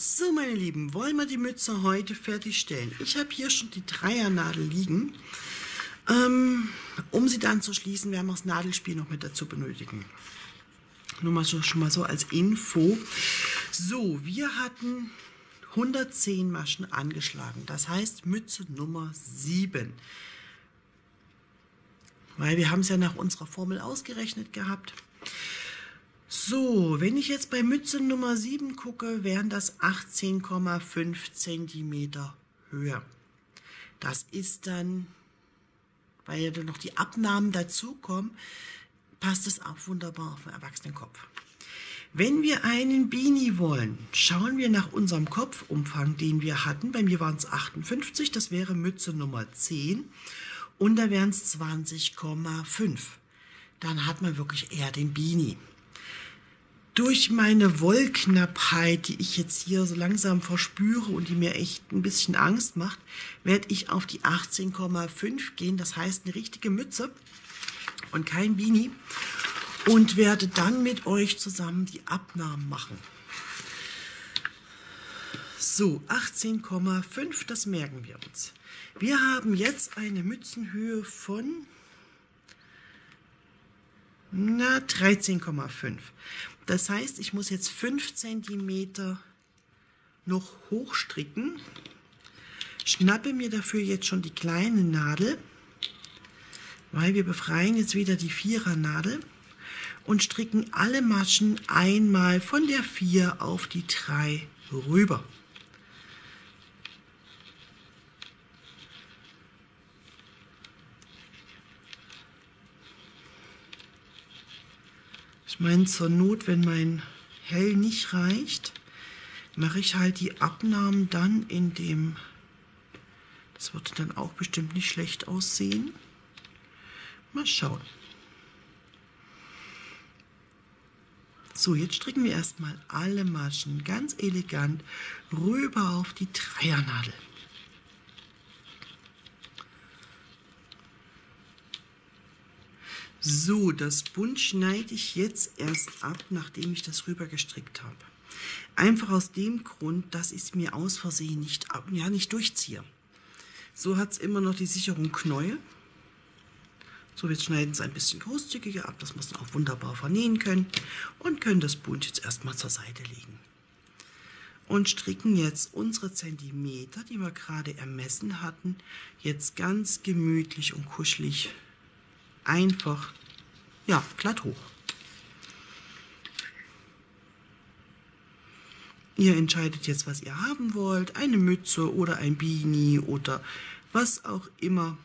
So, meine Lieben, wollen wir die Mütze heute fertigstellen. Ich habe hier schon die Dreiernadel liegen. Um sie dann zu schließen, werden wir das Nadelspiel noch mit dazu benötigen. Nur mal so, schon mal so als Info. So, wir hatten 110 Maschen angeschlagen. Das heißt Mütze Nummer 7. Weil wir haben es ja nach unserer Formel ausgerechnet gehabt. So, wenn ich jetzt bei Mütze Nummer 7 gucke, wären das 18,5 cm Höhe. Das ist dann, weil ja dann noch die Abnahmen dazukommen, passt es auch wunderbar auf den Erwachsenenkopf. Wenn wir einen Beanie wollen, schauen wir nach unserem Kopfumfang, den wir hatten. Bei mir waren es 58, das wäre Mütze Nummer 10 und da wären es 20,5. Dann hat man wirklich eher den Beanie. Durch meine Wollknappheit, die ich jetzt hier so langsam verspüre und die mir echt ein bisschen Angst macht, werde ich auf die 18,5 gehen, das heißt eine richtige Mütze und kein Beanie. Und werde dann mit euch zusammen die Abnahmen machen. So, 18,5, das merken wir uns. Wir haben jetzt eine Mützenhöhe von 13,5. Das heißt, ich muss jetzt 5 cm noch hochstricken. Schnappe mir dafür jetzt schon die kleine Nadel, weil wir befreien jetzt wieder die Vierernadel. Und stricken alle Maschen einmal von der 4 auf die 3 rüber. Ich meine, zur Not, wenn mein Hell nicht reicht, mache ich halt die Abnahmen dann in dem, das würde dann auch bestimmt nicht schlecht aussehen. Mal schauen. So, jetzt stricken wir erstmal alle Maschen ganz elegant rüber auf die Dreiernadel. So, das Bund schneide ich jetzt erst ab, nachdem ich das rüber gestrickt habe. Einfach aus dem Grund, dass ich es mir aus Versehen nicht durchziehe. So hat es immer noch die Sicherung Knäuel. So, wir schneiden es ein bisschen großzügiger ab, das muss man auch wunderbar vernähen können und können das Bund jetzt erstmal zur Seite legen. Und stricken jetzt unsere Zentimeter, die wir gerade ermessen hatten, jetzt ganz gemütlich und kuschelig einfach, ja, glatt hoch. Ihr entscheidet jetzt, was ihr haben wollt, eine Mütze oder ein Beanie oder was auch immer.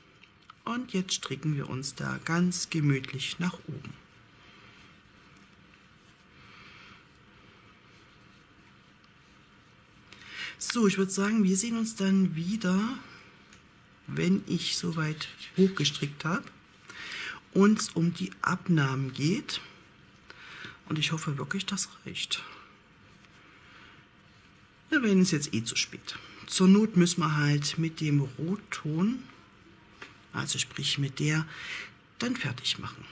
Und jetzt stricken wir uns da ganz gemütlich nach oben. So, ich würde sagen, wir sehen uns dann wieder, wenn ich soweit hochgestrickt habe und es um die Abnahmen geht. Und ich hoffe wirklich, das reicht. Ja, wenn es jetzt eh zu spät. Zur Not müssen wir halt mit dem Rotton, also sprich mit der, dann fertig machen.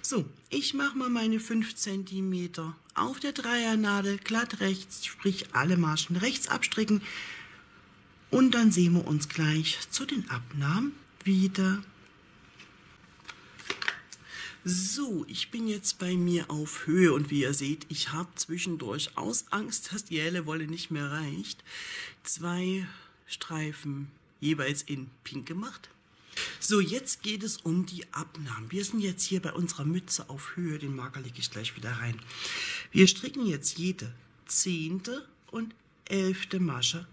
So, ich mache mal meine 5 cm auf der Dreiernadel, glatt rechts, sprich alle Maschen rechts abstricken. Und dann sehen wir uns gleich zu den Abnahmen wieder. So, ich bin jetzt bei mir auf Höhe und wie ihr seht, ich habe zwischendurch aus Angst, dass die helle Wolle nicht mehr reicht, 2 Streifen jeweils in Pink gemacht. So, jetzt geht es um die Abnahmen. Wir sind jetzt hier bei unserer Mütze auf Höhe. Den Marker lege ich gleich wieder rein. Wir stricken jetzt jede 10. und 11. Masche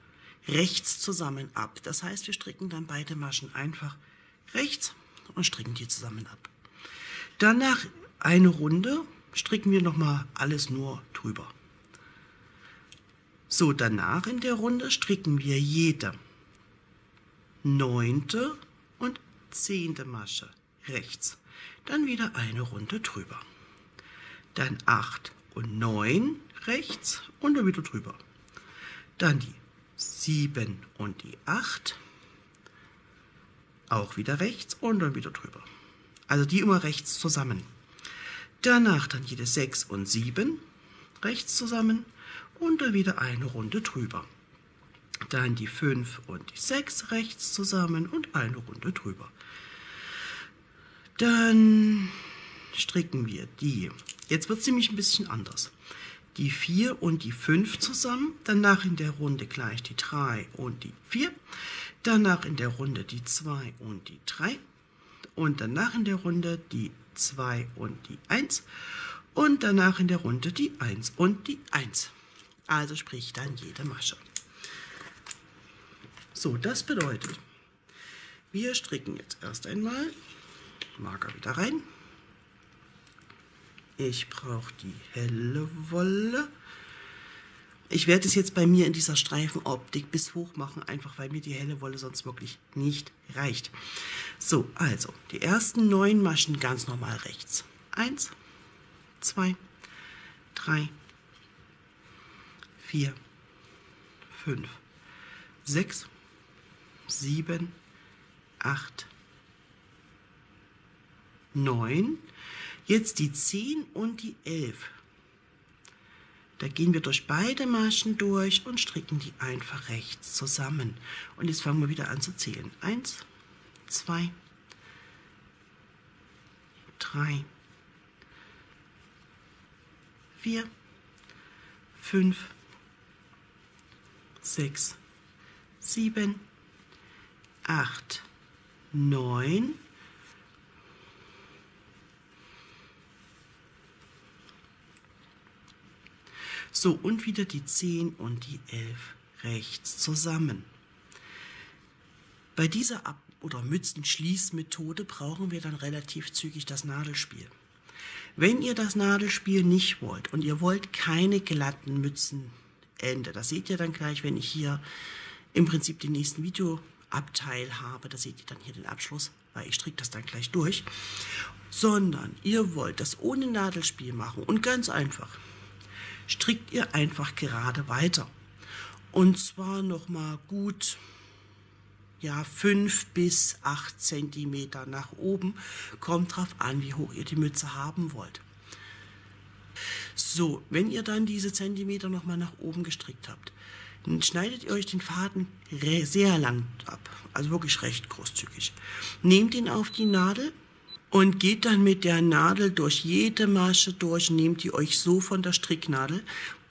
rechts zusammen ab. Das heißt, wir stricken dann beide Maschen einfach rechts und stricken die zusammen ab. Danach eine Runde stricken wir nochmal alles nur drüber. So, danach in der Runde stricken wir jede 9. und 10. Masche rechts, dann wieder eine Runde drüber, dann 8 und 9 rechts und dann wieder drüber, dann die 7 und die 8, auch wieder rechts und dann wieder drüber, also die immer rechts zusammen, danach dann jede 6 und 7 rechts zusammen und dann wieder eine Runde drüber. Dann die 5 und die 6 rechts zusammen und eine Runde drüber. Dann stricken wir die, jetzt wird es nämlich ein bisschen anders, die 4 und die 5 zusammen, danach in der Runde gleich die 3 und die 4, danach in der Runde die 2 und die 3 und danach in der Runde die 2 und die 1 und danach in der Runde die 1 und die 1. Also sprich dann jede Masche. So, das bedeutet, wir stricken jetzt erst einmal Marker wieder rein. Ich brauche die helle Wolle. Ich werde es jetzt bei mir in dieser Streifenoptik bis hoch machen, einfach weil mir die helle Wolle sonst wirklich nicht reicht. So, also die ersten 9 Maschen ganz normal rechts. 1, 2, 3, 4, 5, 6, 7, 8, 9, jetzt die 10 und die 11. Da gehen wir durch beide Maschen durch und stricken die einfach rechts zusammen. Und jetzt fangen wir wieder an zu zählen. 1, 2, 3, 4, 5, 6, 7, 8, 9, 10. So, und wieder die 10 und die 11 rechts zusammen. Bei dieser Ab- oder Mützenschließmethode brauchen wir dann relativ zügig das Nadelspiel. Wenn ihr das Nadelspiel nicht wollt und ihr wollt keine glatten Mützenende, das seht ihr dann gleich, wenn ich hier im Prinzip den nächsten Videoabteil habe, da seht ihr dann hier den Abschluss, weil ich stricke das dann gleich durch, sondern ihr wollt das ohne Nadelspiel machen und ganz einfach. Strickt ihr einfach gerade weiter. Und zwar nochmal gut, ja, 5 bis 8 cm nach oben. Kommt drauf an, wie hoch ihr die Mütze haben wollt. So, wenn ihr dann diese Zentimeter nochmal nach oben gestrickt habt, dann schneidet ihr euch den Faden sehr lang ab. Also wirklich recht großzügig. Nehmt ihn auf die Nadel. Und geht dann mit der Nadel durch jede Masche durch, nehmt ihr euch so von der Stricknadel.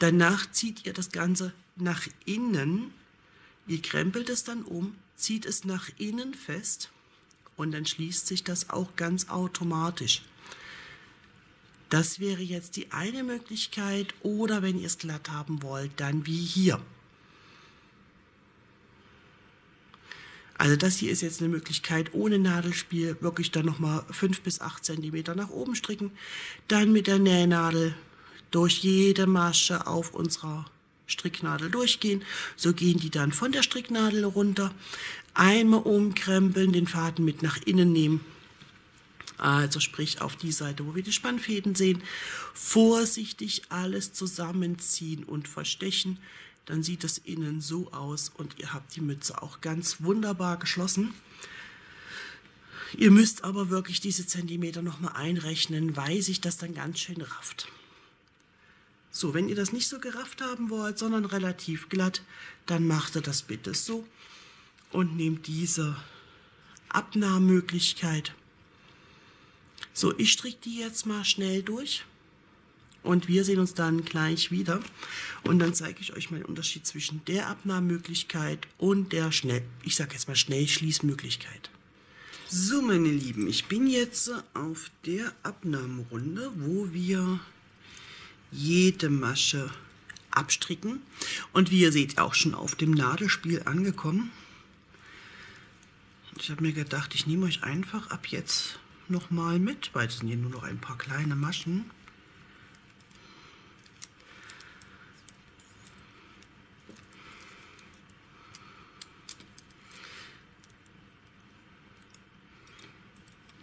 Danach zieht ihr das Ganze nach innen, ihr krempelt es dann um, zieht es nach innen fest und dann schließt sich das auch ganz automatisch. Das wäre jetzt die eine Möglichkeit oder wenn ihr es glatt haben wollt, dann wie hier. Also das hier ist jetzt eine Möglichkeit, ohne Nadelspiel wirklich dann nochmal 5 bis 8 cm nach oben stricken. Dann mit der Nähnadel durch jede Masche auf unserer Stricknadel durchgehen. So gehen die dann von der Stricknadel runter. Einmal umkrempeln, den Faden mit nach innen nehmen. Also sprich auf die Seite, wo wir die Spannfäden sehen. Vorsichtig alles zusammenziehen und verstechen. Dann sieht das innen so aus und ihr habt die Mütze auch ganz wunderbar geschlossen. Ihr müsst aber wirklich diese Zentimeter nochmal einrechnen, weil sich das dann ganz schön rafft. So, wenn ihr das nicht so gerafft haben wollt, sondern relativ glatt, dann macht ihr das bitte so und nehmt diese Abnahmemöglichkeit. So, ich stricke die jetzt mal schnell durch. Und wir sehen uns dann gleich wieder und dann zeige ich euch mal den Unterschied zwischen der Abnahmemöglichkeit und der Schnellschließmöglichkeit. So, meine Lieben, ich bin jetzt auf der Abnahmerunde, wo wir jede Masche abstricken und wie ihr seht, auch schon auf dem Nadelspiel angekommen. Ich habe mir gedacht, ich nehme euch einfach ab jetzt nochmal mit, weil es sind hier nur noch ein paar kleine Maschen.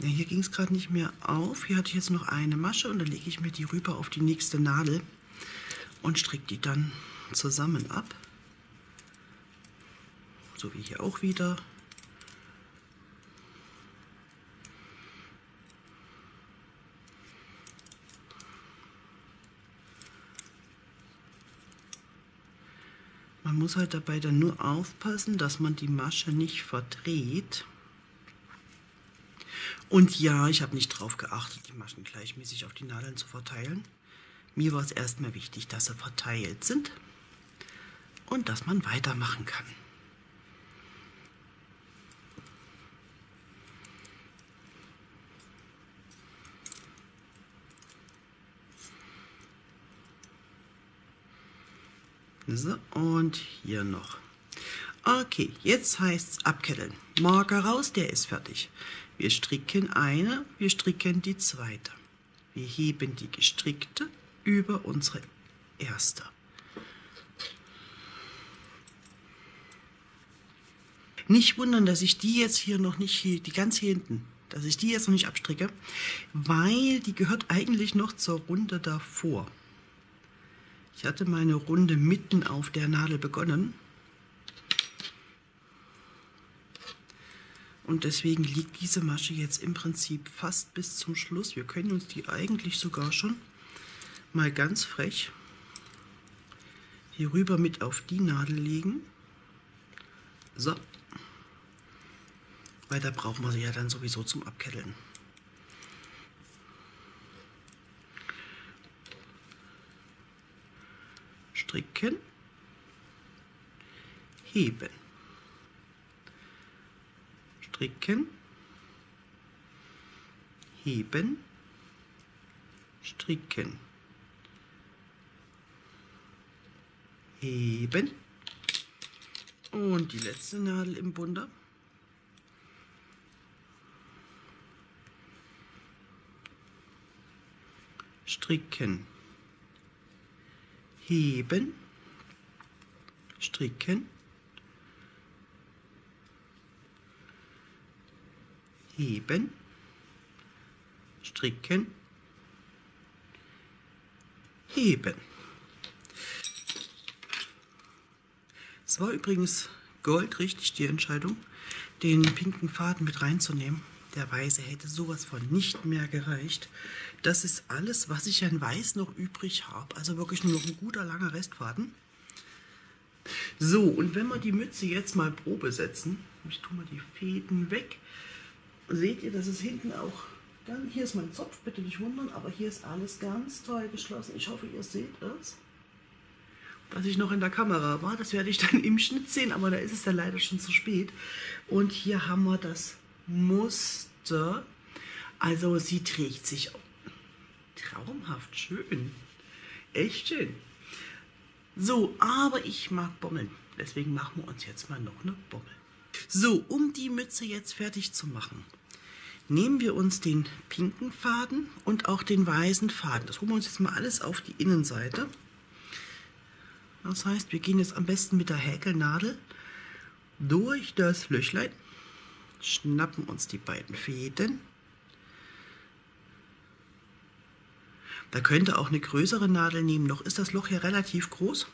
Ja, hier ging es gerade nicht mehr auf. Hier hatte ich jetzt noch eine Masche und dann lege ich mir die rüber auf die nächste Nadel und stricke die dann zusammen ab. So wie hier auch wieder. Man muss halt dabei dann nur aufpassen, dass man die Masche nicht verdreht. Und ja, ich habe nicht drauf geachtet, die Maschen gleichmäßig auf die Nadeln zu verteilen. Mir war es erstmal wichtig, dass sie verteilt sind und dass man weitermachen kann. So, und hier noch. Okay, jetzt heißt es abketteln. Marker raus, der ist fertig. Wir stricken eine, wir stricken die zweite. Wir heben die gestrickte über unsere erste. Nicht wundern, dass ich die jetzt hier noch nicht, die ganz hier hinten, dass ich die jetzt noch nicht abstricke, weil die gehört eigentlich noch zur Runde davor. Ich hatte meine Runde mitten auf der Nadel begonnen. Und deswegen liegt diese Masche jetzt im Prinzip fast bis zum Schluss. Wir können uns die eigentlich sogar schon mal ganz frech hier rüber mit auf die Nadel legen. So. Weil da brauchen wir sie ja dann sowieso zum Abketteln. Stricken, heben, stricken, heben, stricken, heben und die letzte Nadel im Bunde. Stricken, heben, stricken, heben, stricken, heben. Es war übrigens goldrichtig die Entscheidung, den pinken Faden mit reinzunehmen. Der weiße hätte sowas von nicht mehr gereicht. Das ist alles, was ich an Weiß noch übrig habe. Also wirklich nur noch ein guter, langer Restfaden. So, und wenn wir die Mütze jetzt mal Probe setzen, ich tue mal die Fäden weg, seht ihr, dass es hinten auch, hier ist mein Zopf, bitte nicht wundern, aber hier ist alles ganz toll geschlossen. Ich hoffe, ihr seht es, dass ich noch in der Kamera war. Das werde ich dann im Schnitt sehen, aber da ist es ja leider schon zu spät. Und hier haben wir das Muster, also sie trägt sich traumhaft schön, echt schön. So, aber ich mag Bommeln, deswegen machen wir uns jetzt mal noch eine Bommel. So, um die Mütze jetzt fertig zu machen, nehmen wir uns den pinken Faden und auch den weißen Faden. Das holen wir uns jetzt mal alles auf die Innenseite. Das heißt, wir gehen jetzt am besten mit der Häkelnadel durch das Löchlein. Schnappen uns die beiden Fäden. Da könnte auch eine größere Nadel nehmen, noch ist das Loch hier relativ groß.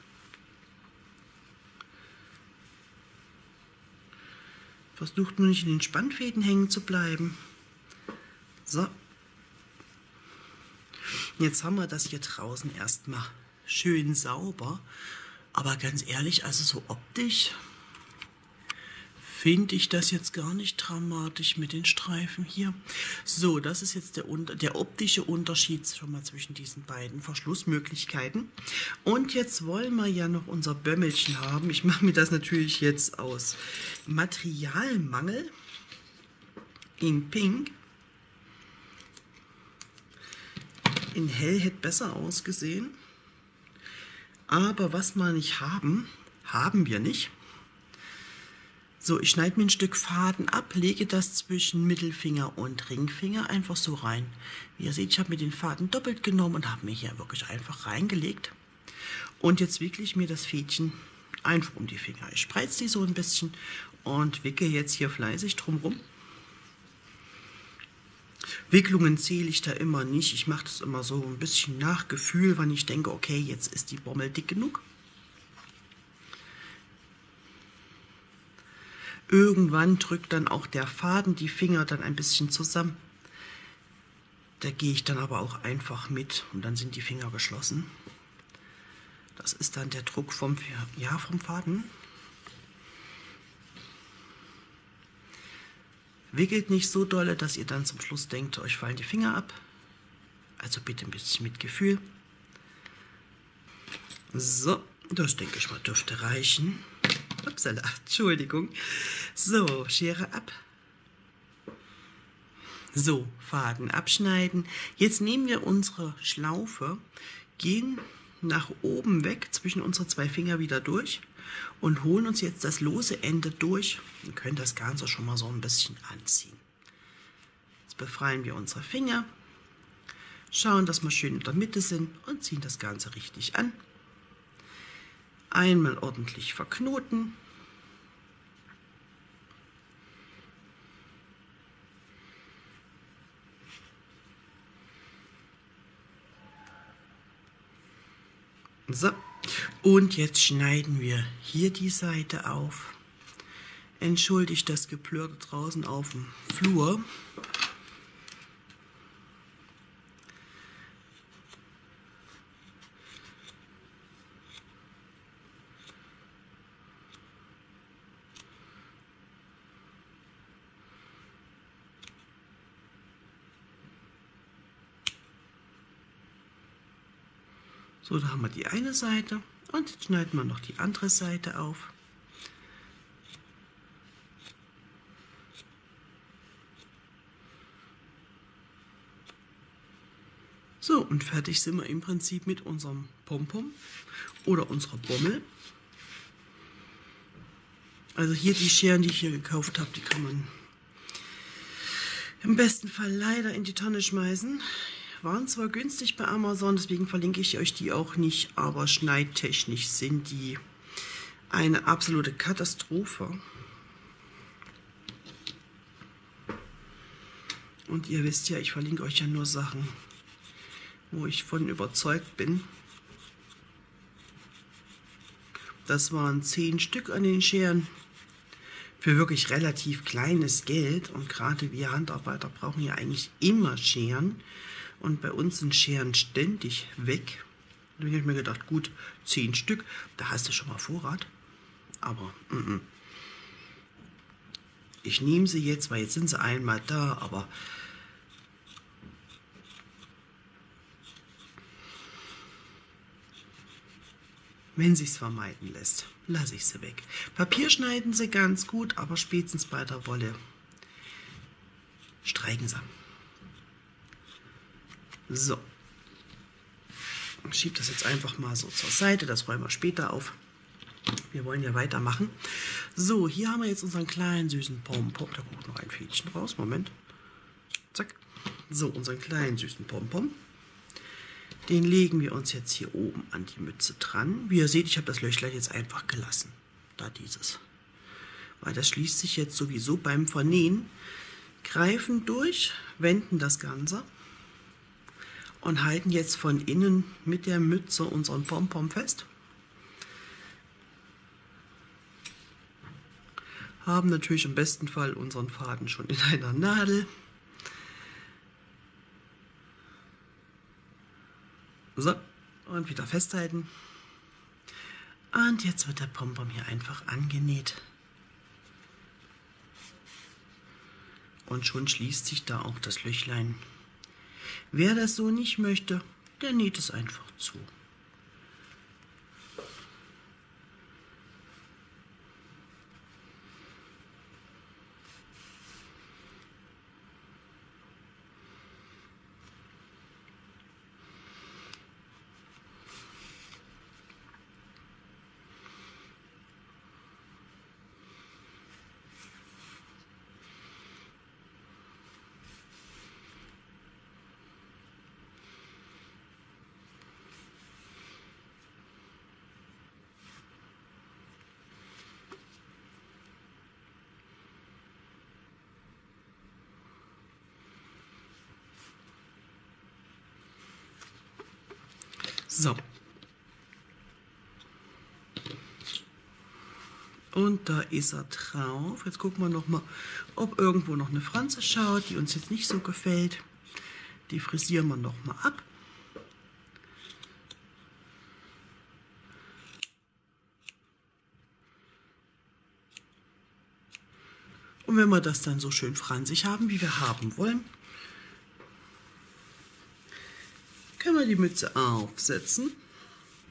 Versucht nur nicht in den Spannfäden hängen zu bleiben. So. Jetzt haben wir das hier draußen erstmal schön sauber. Aber ganz ehrlich, also so optisch finde ich das jetzt gar nicht dramatisch mit den Streifen hier. So, das ist jetzt der optische Unterschied schon mal zwischen diesen beiden Verschlussmöglichkeiten. Und jetzt wollen wir ja noch unser Bömmelchen haben. Ich mache mir das natürlich jetzt aus Materialmangel in Pink. In Hell hätte besser ausgesehen. Aber was wir nicht haben, haben wir nicht. So, ich schneide mir ein Stück Faden ab, lege das zwischen Mittelfinger und Ringfinger einfach so rein. Wie ihr seht, ich habe mir den Faden doppelt genommen und habe mir hier wirklich einfach reingelegt. Und jetzt wickle ich mir das Fädchen einfach um die Finger. Ich spreize die so ein bisschen und wickle jetzt hier fleißig drumherum. Wicklungen zähle ich da immer nicht. Ich mache das immer so ein bisschen nach Gefühl, wann ich denke, okay, jetzt ist die Bommel dick genug. Irgendwann drückt dann auch der Faden die Finger dann ein bisschen zusammen. Da gehe ich dann aber auch einfach mit und dann sind die Finger geschlossen. Das ist dann der Druck vom, ja, vom Faden. Wickelt nicht so dolle, dass ihr dann zum Schluss denkt, euch fallen die Finger ab. Also bitte ein bisschen mit Gefühl. So, das denke ich mal dürfte reichen. Upsala, Entschuldigung. So, Schere ab. So, Faden abschneiden. Jetzt nehmen wir unsere Schlaufe, gehen nach oben weg, zwischen unsere zwei Finger wieder durch und holen uns jetzt das lose Ende durch und können das Ganze schon mal so ein bisschen anziehen. Jetzt befreien wir unsere Finger, schauen, dass wir schön in der Mitte sind und ziehen das Ganze richtig an. Einmal ordentlich verknoten. So, und jetzt schneiden wir hier die Seite auf. Entschuldigt das Geplörre draußen auf dem Flur. So, da haben wir die eine Seite und jetzt schneiden wir noch die andere Seite auf. So, und fertig sind wir im Prinzip mit unserem Pompom oder unserer Bommel. Also hier die Scheren, die ich hier gekauft habe, die kann man im besten Fall leider in die Tonne schmeißen. Waren zwar günstig bei Amazon, deswegen verlinke ich euch die auch nicht, aber schneidtechnisch sind die eine absolute Katastrophe. Und ihr wisst ja, ich verlinke euch ja nur Sachen, wo ich von überzeugt bin. Das waren 10 Stück an den Scheren. Für wirklich relativ kleines Geld, und gerade wir Handarbeiter brauchen ja eigentlich immer Scheren und bei uns sind Scheren ständig weg. Da habe ich mir gedacht, gut, 10 Stück, da hast du schon mal Vorrat, aber ich nehme sie jetzt, weil jetzt sind sie einmal da, aber wenn sich's vermeiden lässt, lasse ich sie weg. Papier schneiden sie ganz gut, aber spätestens bei der Wolle streiken sie. So. Ich schiebe das jetzt einfach mal so zur Seite, das räumen wir später auf. Wir wollen ja weitermachen. So, hier haben wir jetzt unseren kleinen süßen Pompom. Da guckt noch ein Fädchen raus, Moment. Zack. So, unseren kleinen süßen Pompom. Den legen wir uns jetzt hier oben an die Mütze dran. Wie ihr seht, ich habe das Löchlein jetzt einfach gelassen. Da dieses. Weil das schließt sich jetzt sowieso beim Vernähen. Greifen durch, wenden das Ganze und halten jetzt von innen mit der Mütze unseren Pompom fest. Haben natürlich im besten Fall unseren Faden schon in einer Nadel. So, und wieder festhalten. Und jetzt wird der Pompom hier einfach angenäht. Und schon schließt sich da auch das Löchlein. Wer das so nicht möchte, der näht es einfach zu. So, und da ist er drauf. Jetzt gucken wir noch mal, ob irgendwo noch eine Franze schaut, die uns jetzt nicht so gefällt. Die frisieren wir noch mal ab. Und wenn wir das dann so schön fransig haben, wie wir haben wollen, können wir die Mütze aufsetzen,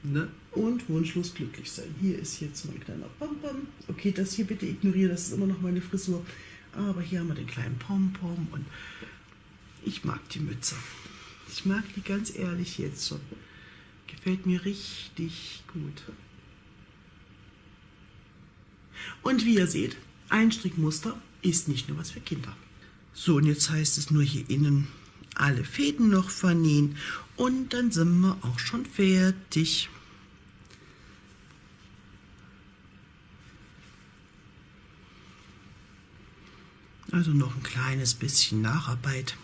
ne? Und wunschlos glücklich sein. Hier ist jetzt mein kleiner Pompom. Okay, das hier bitte ignorieren, das ist immer noch meine Frisur. Aber hier haben wir den kleinen Pompom und ich mag die Mütze. Ich mag die ganz ehrlich jetzt schon. Gefällt mir richtig gut. Und wie ihr seht, ein Strickmuster ist nicht nur was für Kinder. So, und jetzt heißt es nur hier innen alle Fäden noch vernähen und dann sind wir auch schon fertig. Also noch ein kleines bisschen Nacharbeit.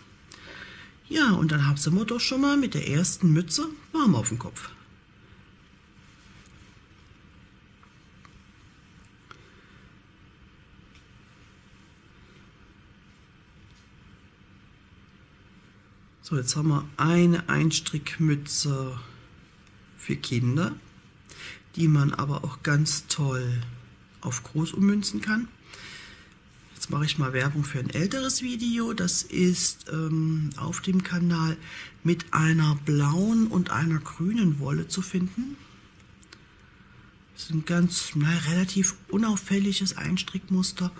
Ja, und dann haben wir doch schon mal mit der ersten Mütze warm auf dem Kopf. So, jetzt haben wir eine Einstrickmütze für Kinder, die man aber auch ganz toll auf groß ummünzen kann. Jetzt mache ich mal Werbung für ein älteres Video. Das ist auf dem Kanal mit einer blauen und einer grünen Wolle zu finden. Das ist ein ganz relativ unauffälliges Einstrickmuster.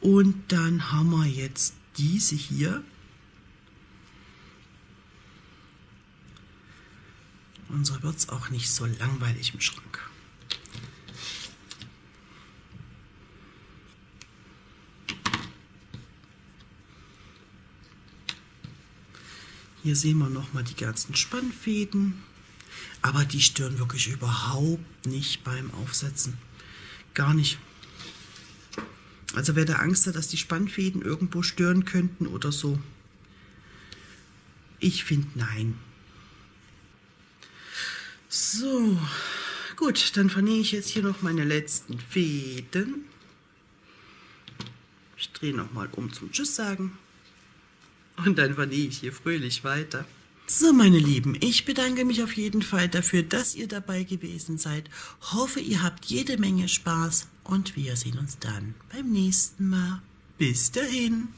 Und dann haben wir jetzt diese hier. Und so wird es auch nicht so langweilig im Schrank. Hier sehen wir nochmal die ganzen Spannfäden, aber die stören wirklich überhaupt nicht beim Aufsetzen. Gar nicht. Also wer da Angst hat, dass die Spannfäden irgendwo stören könnten oder so, ich finde nein. So, gut, dann vernähe ich jetzt hier noch meine letzten Fäden. Ich drehe nochmal um zum Tschüss sagen und dann vernähe ich hier fröhlich weiter. So, meine Lieben, ich bedanke mich auf jeden Fall dafür, dass ihr dabei gewesen seid. Hoffe, ihr habt jede Menge Spaß und wir sehen uns dann beim nächsten Mal. Bis dahin!